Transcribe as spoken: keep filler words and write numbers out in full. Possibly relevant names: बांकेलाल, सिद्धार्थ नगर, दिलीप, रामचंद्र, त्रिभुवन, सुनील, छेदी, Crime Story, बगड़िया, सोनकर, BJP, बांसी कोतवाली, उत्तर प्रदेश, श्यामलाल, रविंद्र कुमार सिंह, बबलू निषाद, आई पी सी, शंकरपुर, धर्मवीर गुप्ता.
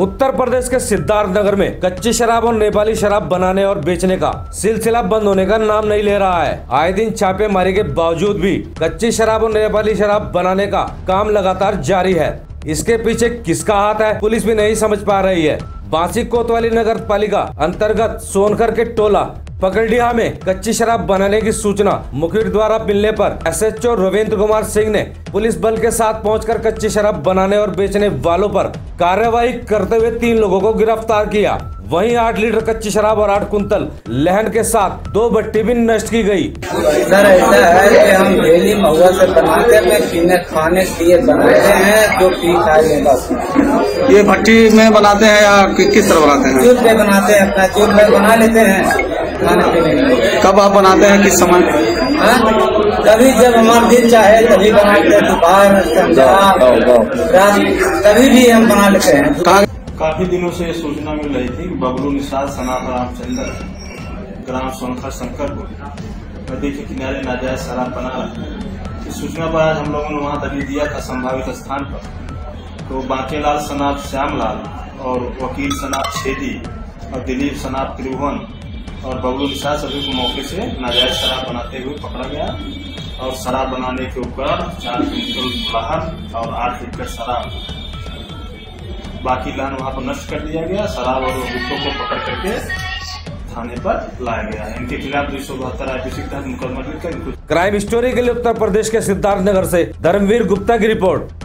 उत्तर प्रदेश के सिद्धार्थ नगर में कच्ची शराब और नेपाली शराब बनाने और बेचने का सिलसिला बंद होने का नाम नहीं ले रहा है। आए दिन छापेमारी के बावजूद भी कच्ची शराब और नेपाली शराब बनाने का काम लगातार जारी है। इसके पीछे किसका हाथ है पुलिस भी नहीं समझ पा रही है। बांसी कोतवाली नगर पालिका अंतर्गत सोनकर के टोला बगड़िया में कच्ची शराब बनाने की सूचना मुखबिर द्वारा मिलने पर S H O रविंद्र कुमार सिंह ने पुलिस बल के साथ पहुंचकर कच्ची शराब बनाने और बेचने वालों पर कार्रवाई करते हुए तीन लोगों को गिरफ्तार किया। वहीं आठ लीटर कच्ची शराब और आठ कुंतल लहन के साथ दो भट्टी भी नष्ट की गई। सर ऐसा है कि हम डेली महुआ से बनाते हैं, पीने खाने के लिए बनाते हैं, जो पी खाए बस। ये भट्टी में बनाते हैं या किस तरह बनाते हैं? चूल्हे पे बनाते हैं, अपना चूल्हे बना लेते हैं। कब आप बनाते हैं, किस समय? कभी जब हमारा दिल चाहे तभी बनाते हैं, दोपहर तभी भी हम बना लेते हैं। काफी दिनों से सूचना मिल रही थी बबलू निषाद सनातन रामचंद्र ग्राम सोनकर शंकरपुर नदी के किनारे नाजायज शराब बना रहा है। इस सूचना पर आज हम लोगों ने वहाँ दलील दिया था संभावित स्थान पर। तो बांकेलाल शनाब श्यामलाल और वकील शनाब छेदी और दिलीप शनाब त्रिभुवन और बबलू निषाद सभी को मौके से नाजायज शराब बनाते हुए पकड़ा गया और शराब बनाने के ऊपर चार क्विंटल लहन और आठ लीटर शराब बाकी लहन वहाँ पर नष्ट कर दिया गया। शराब और गुटों को पकड़ करके थाने पर लाया गया। इनके खिलाफ दो सौ बहत्तर आई पी सी के तहत मुकदमा दर्ज कर। क्राइम स्टोरी के लिए उत्तर प्रदेश के सिद्धार्थ नगर से धर्मवीर गुप्ता की रिपोर्ट।